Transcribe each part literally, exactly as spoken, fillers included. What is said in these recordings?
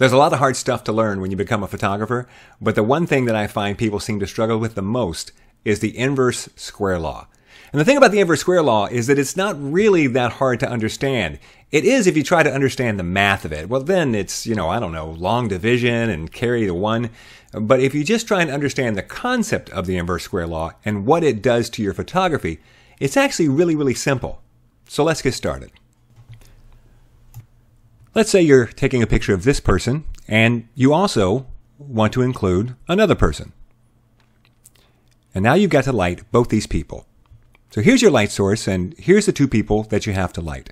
There's a lot of hard stuff to learn when you become a photographer, but the one thing that I find people seem to struggle with the most is the inverse square law. And the thing about the inverse square law is that it's not really that hard to understand. It is if you try to understand the math of it. Well, then it's, you know, I don't know, long division and carry the one. But if you just try and understand the concept of the inverse square law and what it does to your photography, it's actually really, really simple. So let's get started. Let's say you're taking a picture of this person and you also want to include another person. And now you've got to light both these people. So here's your light source and here's the two people that you have to light.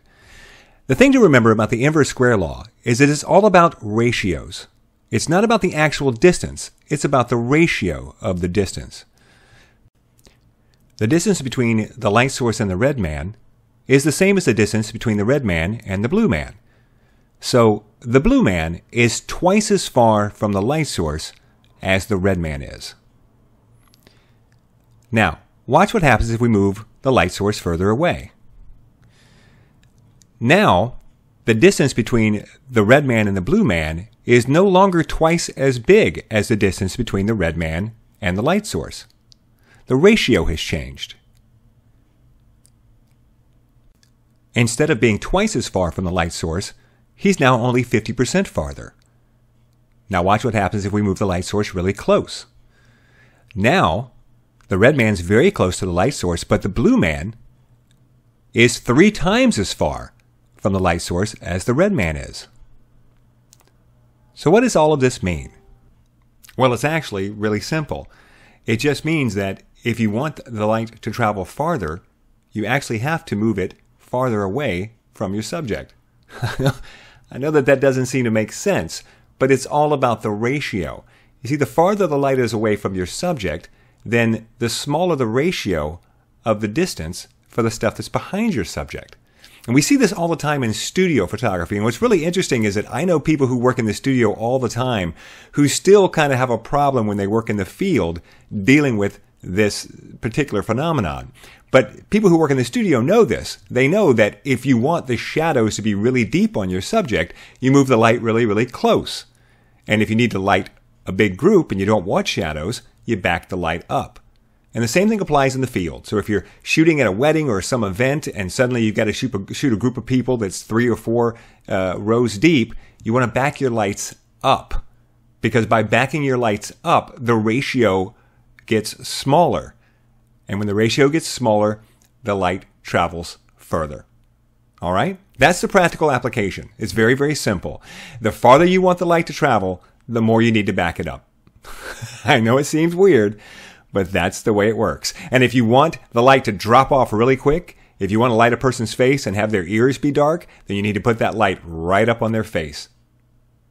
The thing to remember about the inverse square law is that it's all about ratios. It's not about the actual distance, it's about the ratio of the distance. The distance between the light source and the red man is the same as the distance between the red man and the blue man. So the blue man is twice as far from the light source as the red man is. Now, watch what happens if we move the light source further away. Now, the distance between the red man and the blue man is no longer twice as big as the distance between the red man and the light source. The ratio has changed. Instead of being twice as far from the light source, he's now only fifty percent farther. Now watch what happens if we move the light source really close. Now, the red man's very close to the light source, but the blue man is three times as far from the light source as the red man is. So what does all of this mean? Well, it's actually really simple. It just means that if you want the light to travel farther, you actually have to move it farther away from your subject. I know that that doesn't seem to make sense, but it's all about the ratio. You see, the farther the light is away from your subject, then the smaller the ratio of the distance for the stuff that's behind your subject. And we see this all the time in studio photography. And what's really interesting is that I know people who work in the studio all the time who still kind of have a problem when they work in the field dealing with this particular phenomenon. But people who work in the studio know this. They know that if you want the shadows to be really deep on your subject, you move the light really, really close. And if you need to light a big group and you don't want shadows, you back the light up. And the same thing applies in the field. So if you're shooting at a wedding or some event and suddenly you've got to shoot a, shoot a group of people that's three or four uh, rows deep, you want to back your lights up. Because by backing your lights up, the ratio gets smaller. And when the ratio gets smaller, the light travels further. All right? That's the practical application. It's very, very simple. The farther you want the light to travel, the more you need to back it up. I know it seems weird, but that's the way it works. And if you want the light to drop off really quick, if you want to light a person's face and have their ears be dark, then you need to put that light right up on their face.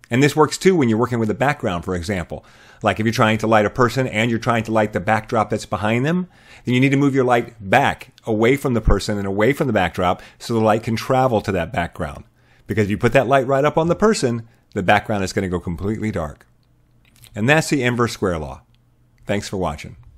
And this works too when you're working with a background, for example. Like if you're trying to light a person and you're trying to light the backdrop that's behind them, then you need to move your light back away from the person and away from the backdrop so the light can travel to that background. Because if you put that light right up on the person, the background is going to go completely dark. And that's the inverse square law. Thanks for watching.